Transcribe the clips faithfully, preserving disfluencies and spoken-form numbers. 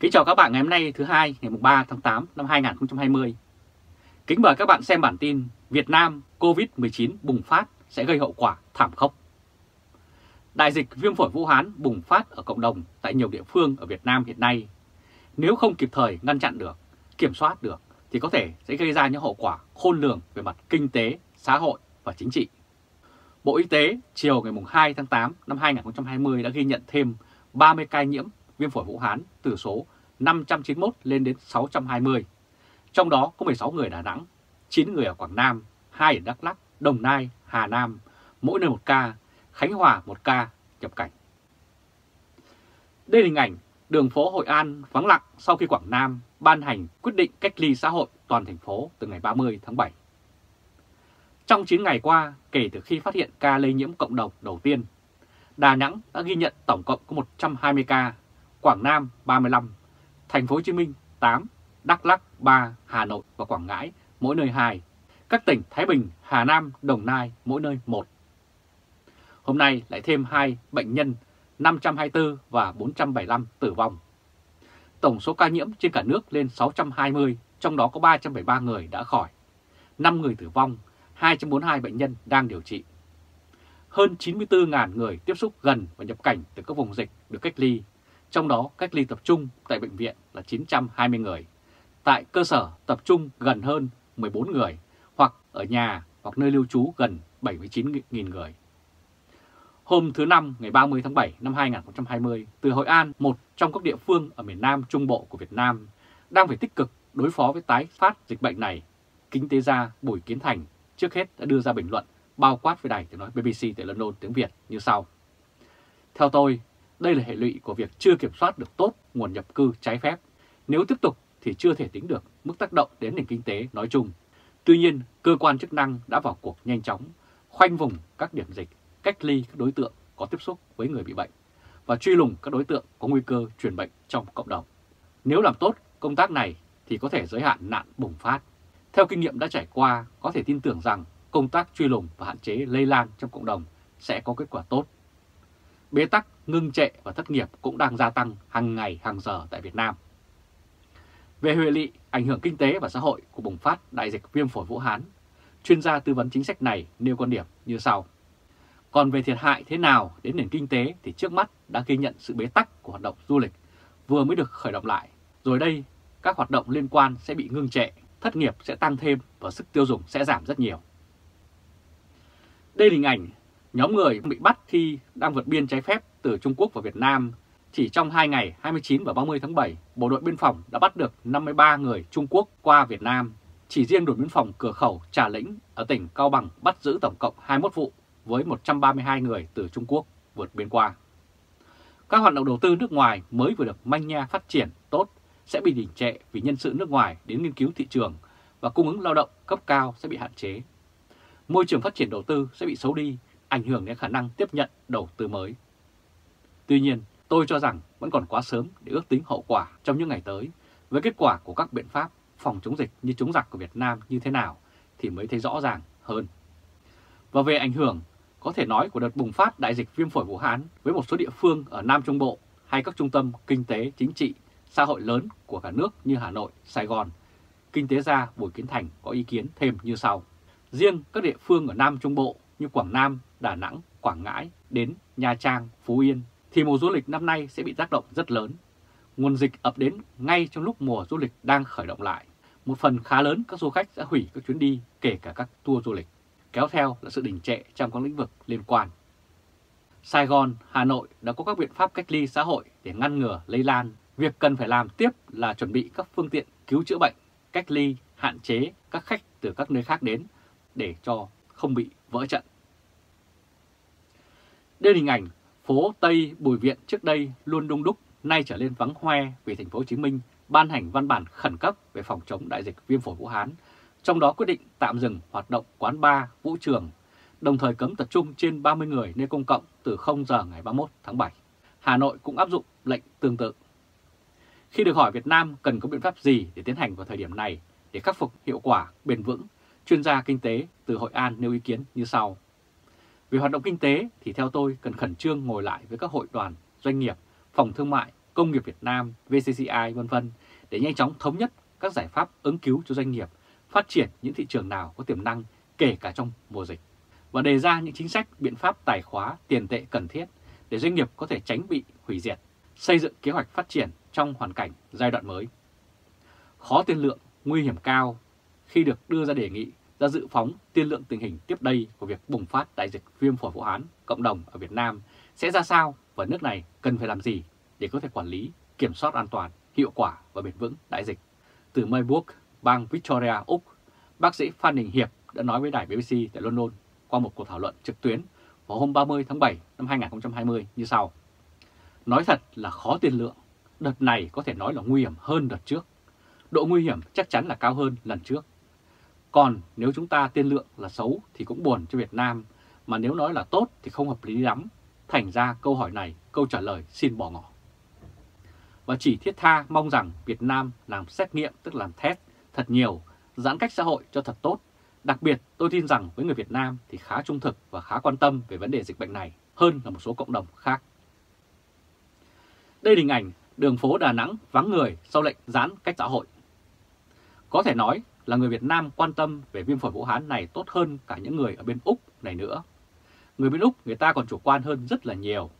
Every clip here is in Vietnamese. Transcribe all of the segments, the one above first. Kính chào các bạn ngày hôm nay thứ hai ngày ba tháng tám năm hai nghìn không trăm hai mươi. Kính mời các bạn xem bản tin Việt Nam Covid mười chín bùng phát sẽ gây hậu quả thảm khốc. Đại dịch viêm phổi Vũ Hán bùng phát ở cộng đồng tại nhiều địa phương ở Việt Nam hiện nay. Nếu không kịp thời ngăn chặn được, kiểm soát được thì có thể sẽ gây ra những hậu quả khôn lường về mặt kinh tế, xã hội và chính trị. Bộ Y tế chiều ngày hai tháng tám năm hai nghìn không trăm hai mươi đã ghi nhận thêm ba mươi ca nhiễm viêm phổi Vũ Hán từ số năm trăm chín mươi mốt lên đến sáu trăm hai mươi. Trong đó có mười sáu người ở Đà Nẵng, chín người ở Quảng Nam, hai ở Đắk Lắk, Đồng Nai, Hà Nam, mỗi nơi một ca, Khánh Hòa một ca nhập cảnh. Đây là hình ảnh đường phố Hội An vắng lặng sau khi Quảng Nam ban hành quyết định cách ly xã hội toàn thành phố từ ngày ba mươi tháng bảy. Trong chín ngày qua, kể từ khi phát hiện ca lây nhiễm cộng đồng đầu tiên, Đà Nẵng đã ghi nhận tổng cộng có một trăm hai mươi ca, Quảng Nam ba mươi lăm, Thành phố Hồ Chí Minh tám, Đắk Lắk ba, Hà Nội và Quảng Ngãi mỗi nơi hai, các tỉnh Thái Bình, Hà Nam, Đồng Nai mỗi nơi một. Hôm nay lại thêm hai bệnh nhân năm trăm hai mươi tư và bốn trăm bảy mươi lăm tử vong. Tổng số ca nhiễm trên cả nước lên sáu trăm hai mươi, trong đó có ba trăm bảy mươi ba người đã khỏi, năm người tử vong, hai trăm bốn mươi hai bệnh nhân đang điều trị. Hơn chín mươi tư nghìn người tiếp xúc gần và nhập cảnh từ các vùng dịch được cách ly, trong đó cách ly tập trung tại bệnh viện là chín trăm hai mươi người, tại cơ sở tập trung gần hơn mười bốn người, hoặc ở nhà hoặc nơi lưu trú gần bảy mươi chín nghìn người. Hôm thứ Năm ngày ba mươi tháng bảy năm hai nghìn không trăm hai mươi, từ Hội An, một trong các địa phương ở miền Nam Trung Bộ của Việt Nam, đang phải tích cực đối phó với tái phát dịch bệnh này, kinh tế gia Bùi Kiến Thành trước hết đã đưa ra bình luận bao quát với đài tiếng nói B B C tại London tiếng Việt như sau. Theo tôi, đây là hệ lụy của việc chưa kiểm soát được tốt nguồn nhập cư trái phép. Nếu tiếp tục thì chưa thể tính được mức tác động đến nền kinh tế nói chung. Tuy nhiên, cơ quan chức năng đã vào cuộc nhanh chóng, khoanh vùng các điểm dịch, cách ly các đối tượng có tiếp xúc với người bị bệnh và truy lùng các đối tượng có nguy cơ truyền bệnh trong cộng đồng. Nếu làm tốt công tác này thì có thể giới hạn nạn bùng phát. Theo kinh nghiệm đã trải qua, có thể tin tưởng rằng công tác truy lùng và hạn chế lây lan trong cộng đồng sẽ có kết quả tốt. Bế tắc, ngưng trệ và thất nghiệp cũng đang gia tăng hàng ngày hàng giờ tại Việt Nam. Về hệ lụy ảnh hưởng kinh tế và xã hội của bùng phát đại dịch viêm phổi Vũ Hán, chuyên gia tư vấn chính sách này nêu quan điểm như sau. Còn về thiệt hại thế nào đến nền kinh tế thì trước mắt đã ghi nhận sự bế tắc của hoạt động du lịch vừa mới được khởi động lại. Rồi đây, các hoạt động liên quan sẽ bị ngưng trệ, thất nghiệp sẽ tăng thêm và sức tiêu dùng sẽ giảm rất nhiều. Đây là hình ảnh nhóm người bị bắt khi đang vượt biên trái phép từ Trung Quốc vào Việt Nam. Chỉ trong hai ngày hai mươi chín và ba mươi tháng bảy, Bộ đội Biên phòng đã bắt được năm mươi ba người Trung Quốc qua Việt Nam. Chỉ riêng đồn biên phòng cửa khẩu Trà Lĩnh ở tỉnh Cao Bằng bắt giữ tổng cộng hai mươi mốt vụ với một trăm ba mươi hai người từ Trung Quốc vượt biên qua. Các hoạt động đầu tư nước ngoài mới vừa được manh nha phát triển tốt sẽ bị đình trệ vì nhân sự nước ngoài đến nghiên cứu thị trường và cung ứng lao động cấp cao sẽ bị hạn chế. Môi trường phát triển đầu tư sẽ bị xấu đi, ảnh hưởng đến khả năng tiếp nhận đầu tư mới. Tuy nhiên, tôi cho rằng vẫn còn quá sớm để ước tính hậu quả trong những ngày tới, với kết quả của các biện pháp phòng chống dịch như chống giặc của Việt Nam như thế nào thì mới thấy rõ ràng hơn. Và về ảnh hưởng, có thể nói của đợt bùng phát đại dịch viêm phổi Vũ Hán với một số địa phương ở Nam Trung Bộ hay các trung tâm kinh tế, chính trị, xã hội lớn của cả nước như Hà Nội, Sài Gòn, kinh tế gia Bùi Kiến Thành có ý kiến thêm như sau. Riêng các địa phương ở Nam Trung Bộ như Quảng Nam, Đà Nẵng, Quảng Ngãi đến Nha Trang, Phú Yên thì mùa du lịch năm nay sẽ bị tác động rất lớn. Nguồn dịch ập đến ngay trong lúc mùa du lịch đang khởi động lại. Một phần khá lớn các du khách sẽ hủy các chuyến đi kể cả các tour du lịch. Kéo theo là sự đình trệ trong các lĩnh vực liên quan. Sài Gòn, Hà Nội đã có các biện pháp cách ly xã hội để ngăn ngừa lây lan. Việc cần phải làm tiếp là chuẩn bị các phương tiện cứu chữa bệnh, cách ly, hạn chế các khách từ các nơi khác đến để cho không bị vỡ trận. Đây là hình ảnh phố Tây Bùi Viện trước đây luôn đông đúc, nay trở nên vắng hoe vì Thành phố Hồ Chí Minh ban hành văn bản khẩn cấp về phòng chống đại dịch viêm phổi Vũ Hán, trong đó quyết định tạm dừng hoạt động quán bar, vũ trường, đồng thời cấm tập trung trên ba mươi người nơi công cộng từ không giờ ngày ba mươi mốt tháng bảy. Hà Nội cũng áp dụng lệnh tương tự. Khi được hỏi Việt Nam cần có biện pháp gì để tiến hành vào thời điểm này để khắc phục hiệu quả bền vững, chuyên gia kinh tế từ Hội An nêu ý kiến như sau. Về hoạt động kinh tế thì theo tôi cần khẩn trương ngồi lại với các hội đoàn, doanh nghiệp, phòng thương mại, Công nghiệp Việt Nam, vê xê xê i vân vân để nhanh chóng thống nhất các giải pháp ứng cứu cho doanh nghiệp, phát triển những thị trường nào có tiềm năng kể cả trong mùa dịch, và đề ra những chính sách, biện pháp tài khóa, tiền tệ cần thiết để doanh nghiệp có thể tránh bị hủy diệt, xây dựng kế hoạch phát triển trong hoàn cảnh giai đoạn mới. Khó tiên lượng, nguy hiểm cao khi được đưa ra đề nghị ra dự phóng tiên lượng tình hình tiếp đây của việc bùng phát đại dịch viêm phổi Vũ Hán cộng đồng ở Việt Nam sẽ ra sao và nước này cần phải làm gì để có thể quản lý, kiểm soát an toàn, hiệu quả và bền vững đại dịch. Từ Melbourne, bang Victoria, Úc, bác sĩ Phan Đình Hiệp đã nói với đài bê bê xê tại London qua một cuộc thảo luận trực tuyến vào hôm ba mươi tháng bảy năm hai nghìn không trăm hai mươi như sau. Nói thật là khó tiên lượng, đợt này có thể nói là nguy hiểm hơn đợt trước. Độ nguy hiểm chắc chắn là cao hơn lần trước. Còn nếu chúng ta tiên lượng là xấu thì cũng buồn cho Việt Nam, mà nếu nói là tốt thì không hợp lý lắm. Thành ra câu hỏi này, câu trả lời xin bỏ ngỏ. Và chỉ thiết tha mong rằng Việt Nam làm xét nghiệm, tức làm test, thật nhiều, giãn cách xã hội cho thật tốt. Đặc biệt tôi tin rằng với người Việt Nam thì khá trung thực và khá quan tâm về vấn đề dịch bệnh này hơn là một số cộng đồng khác. Đây là hình ảnh đường phố Đà Nẵng vắng người sau lệnh giãn cách xã hội. Có thể nói là người Việt Nam quan tâm về viêm phổi Vũ Hán này tốt hơn cả những người ở bên Úc này nữa. Người bên Úc người ta còn chủ quan hơn rất là nhiều.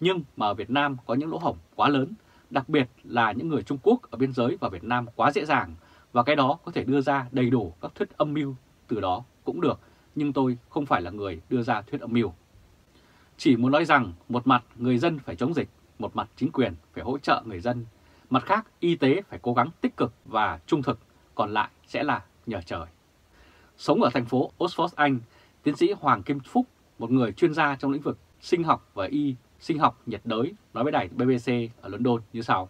Nhưng mà ở Việt Nam có những lỗ hổng quá lớn, đặc biệt là những người Trung Quốc ở biên giới vào Việt Nam quá dễ dàng, và cái đó có thể đưa ra đầy đủ các thuyết âm mưu từ đó cũng được, nhưng tôi không phải là người đưa ra thuyết âm mưu. Chỉ muốn nói rằng một mặt người dân phải chống dịch, một mặt chính quyền phải hỗ trợ người dân, mặt khác y tế phải cố gắng tích cực và trung thực, còn lại sẽ là nhờ trời. Sống ở thành phố Oxford, Anh, tiến sĩ Hoàng Kim Phúc, một người chuyên gia trong lĩnh vực sinh học và y sinh học nhiệt đới, nói với đài bê bê xê ở London như sau.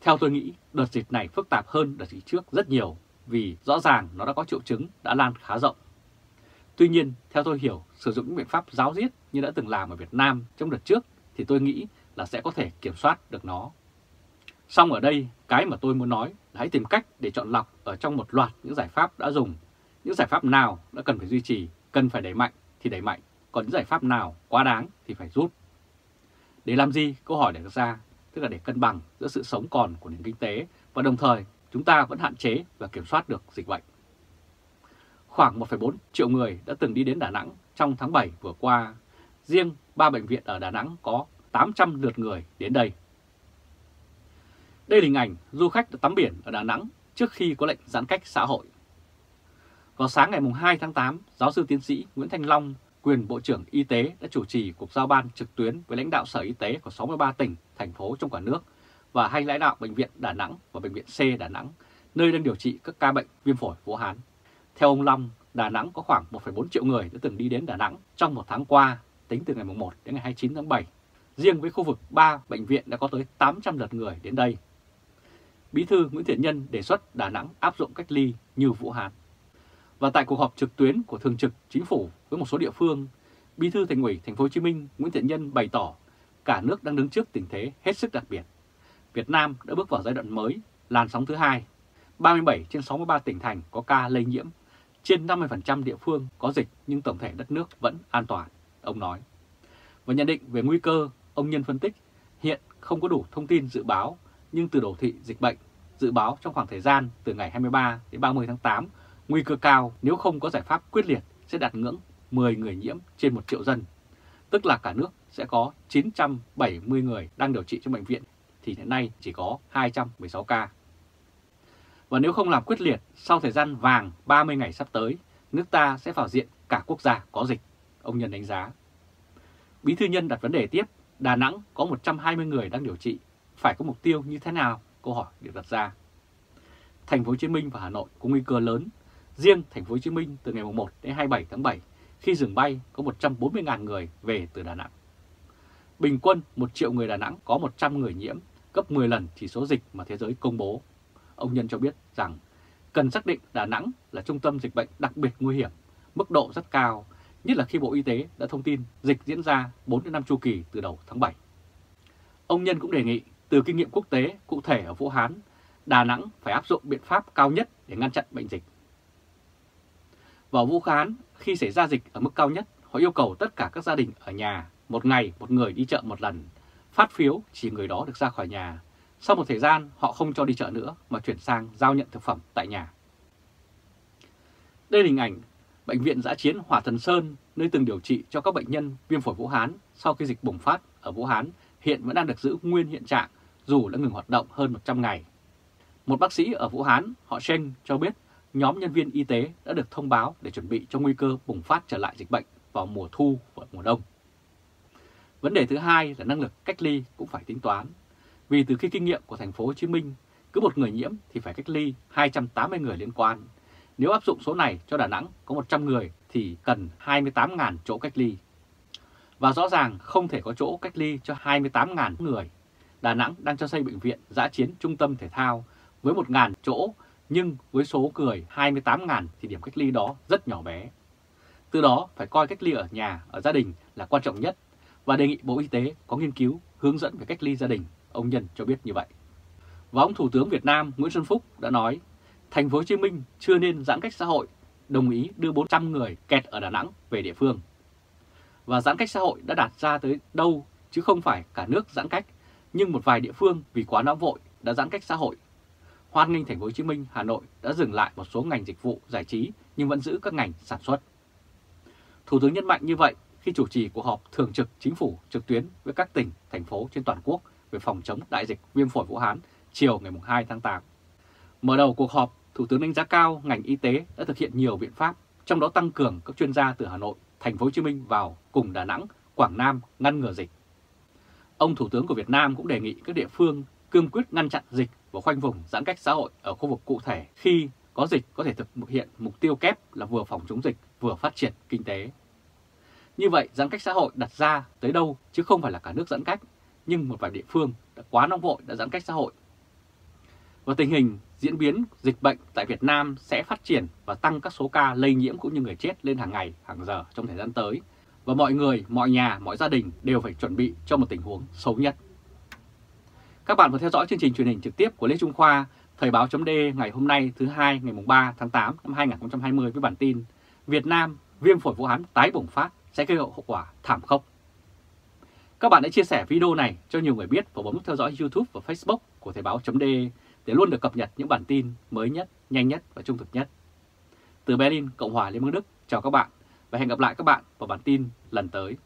Theo tôi nghĩ, đợt dịch này phức tạp hơn đợt dịch trước rất nhiều vì rõ ràng nó đã có triệu chứng, đã lan khá rộng. Tuy nhiên, theo tôi hiểu, sử dụng những biện pháp giáo diết như đã từng làm ở Việt Nam trong đợt trước thì tôi nghĩ là sẽ có thể kiểm soát được nó. Song ở đây, cái mà tôi muốn nói là hãy tìm cách để chọn lọc ở trong một loạt những giải pháp đã dùng. Những giải pháp nào đã cần phải duy trì, cần phải đẩy mạnh thì đẩy mạnh, còn những giải pháp nào quá đáng thì phải rút. Để làm gì? Câu hỏi đặt ra, tức là để cân bằng giữa sự sống còn của nền kinh tế và đồng thời chúng ta vẫn hạn chế và kiểm soát được dịch bệnh. Khoảng một phẩy bốn triệu người đã từng đi đến Đà Nẵng trong tháng bảy vừa qua. Riêng ba bệnh viện ở Đà Nẵng có tám trăm lượt người đến đây. Đây là hình ảnh du khách đã tắm biển ở Đà Nẵng trước khi có lệnh giãn cách xã hội. Vào sáng ngày hai tháng tám, giáo sư tiến sĩ Nguyễn Thanh Long, quyền Bộ trưởng Y tế, đã chủ trì cuộc giao ban trực tuyến với lãnh đạo Sở Y tế của sáu mươi ba tỉnh, thành phố trong cả nước và hai lãnh đạo Bệnh viện Đà Nẵng và Bệnh viện C Đà Nẵng, nơi đang điều trị các ca bệnh viêm phổi Vũ Hán. Theo ông Long, Đà Nẵng có khoảng một phẩy bốn triệu người đã từng đi đến Đà Nẵng trong một tháng qua, tính từ ngày mùng một đến ngày hai mươi chín tháng bảy. Riêng với khu vực ba bệnh viện đã có tới tám trăm lượt người đến đây. Bí thư Nguyễn Thiện Nhân đề xuất Đà Nẵng áp dụng cách ly như Vũ Hán. Và tại cuộc họp trực tuyến của Thường trực Chính phủ với một số địa phương, Bí thư Thành ủy Thành phố Hồ Chí Minh Nguyễn Thiện Nhân bày tỏ cả nước đang đứng trước tình thế hết sức đặc biệt. Việt Nam đã bước vào giai đoạn mới, làn sóng thứ hai. ba mươi bảy trên sáu mươi ba tỉnh thành có ca lây nhiễm, trên năm mươi phần trăm địa phương có dịch nhưng tổng thể đất nước vẫn an toàn, ông nói. Và nhận định về nguy cơ, ông Nhân phân tích hiện không có đủ thông tin dự báo, nhưng từ đồ thị dịch bệnh dự báo trong khoảng thời gian từ ngày hai mươi ba đến ba mươi tháng tám nguy cơ cao nếu không có giải pháp quyết liệt sẽ đạt ngưỡng mười người nhiễm trên một triệu dân. Tức là cả nước sẽ có chín trăm bảy mươi người đang điều trị trong bệnh viện thì hiện nay chỉ có hai trăm mười sáu ca. Và nếu không làm quyết liệt, sau thời gian vàng ba mươi ngày sắp tới, nước ta sẽ vào diện cả quốc gia có dịch, ông Nhân đánh giá. Bí thư Nhân đặt vấn đề tiếp, Đà Nẵng có một trăm hai mươi người đang điều trị, phải có mục tiêu như thế nào? Câu hỏi được đặt ra. Thành phố Hồ Chí Minh và Hà Nội có nguy cơ lớn. Riêng Thành phố Hồ Chí Minh từ ngày mùng một đến hai mươi bảy tháng bảy khi dừng bay có một trăm bốn mươi nghìn người về từ Đà Nẵng. Bình quân một triệu người Đà Nẵng có một trăm người nhiễm, gấp mười lần chỉ số dịch mà thế giới công bố. Ông Nhân cho biết rằng cần xác định Đà Nẵng là trung tâm dịch bệnh đặc biệt nguy hiểm, mức độ rất cao, nhất là khi Bộ Y tế đã thông tin dịch diễn ra bốn đến năm chu kỳ từ đầu tháng bảy. Ông Nhân cũng đề nghị từ kinh nghiệm quốc tế cụ thể ở Vũ Hán, Đà Nẵng phải áp dụng biện pháp cao nhất để ngăn chặn bệnh dịch. Vào Vũ Hán, khi xảy ra dịch ở mức cao nhất, họ yêu cầu tất cả các gia đình ở nhà, một ngày một người đi chợ một lần, phát phiếu chỉ người đó được ra khỏi nhà. Sau một thời gian, họ không cho đi chợ nữa mà chuyển sang giao nhận thực phẩm tại nhà. Đây là hình ảnh Bệnh viện Giã Chiến Hỏa Thần Sơn, nơi từng điều trị cho các bệnh nhân viêm phổi Vũ Hán sau khi dịch bùng phát ở Vũ Hán, hiện vẫn đang được giữ nguyên hiện trạng dù đã ngừng hoạt động hơn một trăm ngày. Một bác sĩ ở Vũ Hán, họ Sheng, cho biết nhóm nhân viên y tế đã được thông báo để chuẩn bị cho nguy cơ bùng phát trở lại dịch bệnh vào mùa thu và mùa đông. Vấn đề thứ hai là năng lực cách ly cũng phải tính toán. Vì từ khi kinh nghiệm của thành phố Hồ Chí Minh, cứ một người nhiễm thì phải cách ly hai trăm tám mươi người liên quan. Nếu áp dụng số này cho Đà Nẵng có một trăm người thì cần hai mươi tám nghìn chỗ cách ly. Và rõ ràng không thể có chỗ cách ly cho hai mươi tám nghìn người. Đà Nẵng đang cho xây bệnh viện Giã Chiến Trung tâm Thể thao với một nghìn chỗ, nhưng với số người hai mươi tám nghìn thì điểm cách ly đó rất nhỏ bé. Từ đó phải coi cách ly ở nhà, ở gia đình là quan trọng nhất và đề nghị Bộ Y tế có nghiên cứu hướng dẫn về cách ly gia đình, ông Nhân cho biết như vậy. Và ông Thủ tướng Việt Nam Nguyễn Xuân Phúc đã nói, thành phố Hồ Chí Minh chưa nên giãn cách xã hội, đồng ý đưa bốn trăm người kẹt ở Đà Nẵng về địa phương. Và giãn cách xã hội đã đạt ra tới đâu chứ không phải cả nước giãn cách, nhưng một vài địa phương vì quá nóng vội đã giãn cách xã hội. Hoan nghênh thành phố Hồ Chí Minh, Hà Nội đã dừng lại một số ngành dịch vụ giải trí nhưng vẫn giữ các ngành sản xuất. Thủ tướng nhấn mạnh như vậy khi chủ trì cuộc họp thường trực chính phủ trực tuyến với các tỉnh, thành phố trên toàn quốc về phòng chống đại dịch viêm phổi Vũ Hán chiều ngày hai tháng tám. Mở đầu cuộc họp, Thủ tướng đánh giá cao ngành y tế đã thực hiện nhiều biện pháp, trong đó tăng cường các chuyên gia từ Hà Nội, thành phố Hồ Chí Minh vào cùng Đà Nẵng, Quảng Nam ngăn ngừa dịch. Ông Thủ tướng của Việt Nam cũng đề nghị các địa phương cương quyết ngăn chặn dịch và khoanh vùng giãn cách xã hội ở khu vực cụ thể khi có dịch có thể thực hiện mục tiêu kép là vừa phòng chống dịch vừa phát triển kinh tế. Như vậy giãn cách xã hội đặt ra tới đâu chứ không phải là cả nước giãn cách, nhưng một vài địa phương đã quá nóng vội đã giãn cách xã hội. Và tình hình diễn biến dịch bệnh tại Việt Nam sẽ phát triển và tăng các số ca lây nhiễm cũng như người chết lên hàng ngày, hàng giờ trong thời gian tới. Và mọi người, mọi nhà, mọi gia đình đều phải chuẩn bị cho một tình huống xấu nhất. Các bạn vừa theo dõi chương trình truyền hình trực tiếp của Lê Trung Khoa, thoibao chấm de ngày hôm nay thứ Hai ngày ba tháng tám năm hai nghìn không trăm hai mươi với bản tin Việt Nam viêm phổi Vũ Hán tái bùng phát sẽ gây hậu quả thảm khốc. Các bạn hãy chia sẻ video này cho nhiều người biết và bấm nút theo dõi YouTube và Facebook của thoibao chấm de để luôn được cập nhật những bản tin mới nhất, nhanh nhất và trung thực nhất. Từ Berlin, Cộng hòa Liên bang Đức, chào các bạn và hẹn gặp lại các bạn vào bản tin lần tới.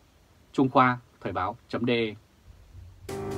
Trung Khoa, thoibao chấm de.